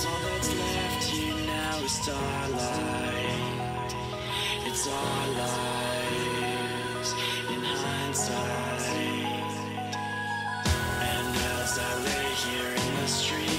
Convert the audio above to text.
'Cause all that's left here now is starlight. It's our lives in hindsight. And as I lay here in the street,